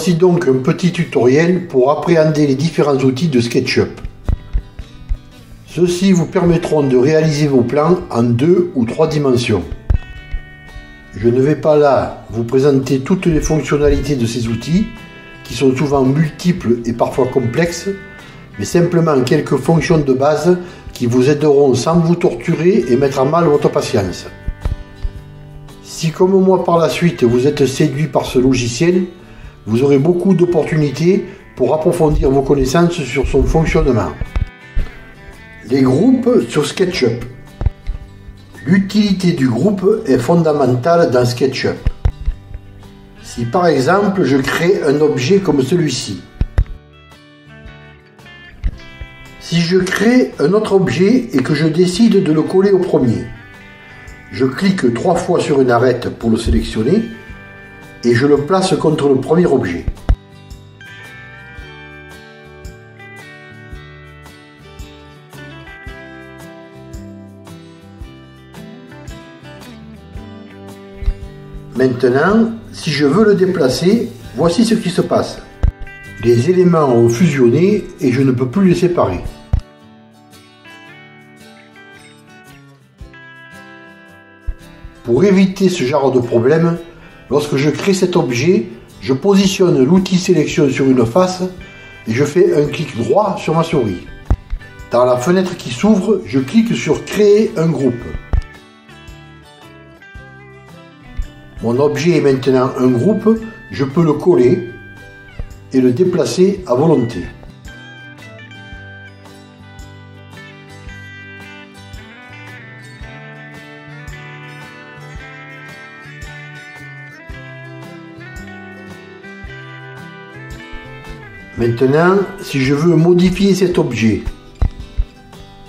Voici donc un petit tutoriel pour appréhender les différents outils de SketchUp. Ceux-ci vous permettront de réaliser vos plans en 2 ou 3 dimensions. Je ne vais pas là vous présenter toutes les fonctionnalités de ces outils, qui sont souvent multiples et parfois complexes, mais simplement quelques fonctions de base qui vous aideront sans vous torturer et mettre à mal votre patience. Si comme moi par la suite vous êtes séduit par ce logiciel, vous aurez beaucoup d'opportunités pour approfondir vos connaissances sur son fonctionnement. Les groupes sur SketchUp. L'utilité du groupe est fondamentale dans SketchUp. Si par exemple je crée un objet comme celui-ci. Si je crée un autre objet et que je décide de le coller au premier, je clique 3 fois sur une arête pour le sélectionner et je le place contre le premier objet. Maintenant, si je veux le déplacer, voici ce qui se passe. Les éléments ont fusionné et je ne peux plus les séparer. Pour éviter ce genre de problème, lorsque je crée cet objet, je positionne l'outil sélection sur une face et je fais un clic droit sur ma souris. Dans la fenêtre qui s'ouvre, je clique sur Créer un groupe. Mon objet est maintenant un groupe, je peux le coller et le déplacer à volonté. Maintenant, si je veux modifier cet objet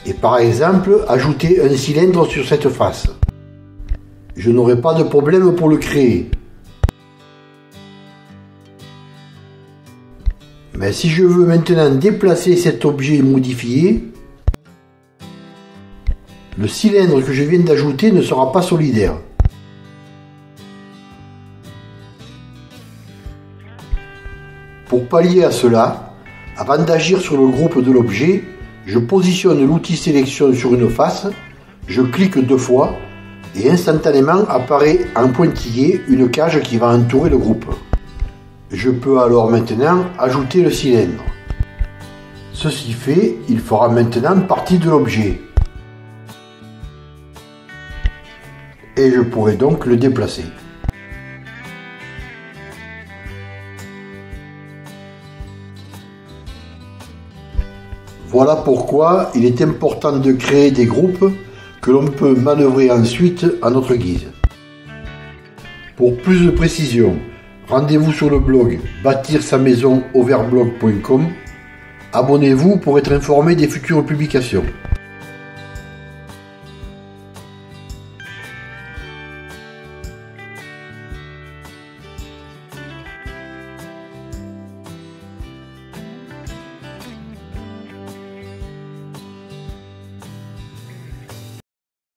et par exemple ajouter un cylindre sur cette face, je n'aurai pas de problème pour le créer. Mais si je veux maintenant déplacer cet objet modifié, le cylindre que je viens d'ajouter ne sera pas solidaire. Pour pallier à cela, avant d'agir sur le groupe de l'objet, je positionne l'outil sélection sur une face, je clique 2 fois, et instantanément apparaît en pointillé une cage qui va entourer le groupe. Je peux alors maintenant ajouter le cylindre. Ceci fait, il fera maintenant partie de l'objet. Et je pourrai donc le déplacer. Voilà pourquoi il est important de créer des groupes que l'on peut manœuvrer ensuite à notre guise. Pour plus de précisions, rendez-vous sur le blog bâtir-sa-maison-overblog.com. Abonnez-vous pour être informé des futures publications.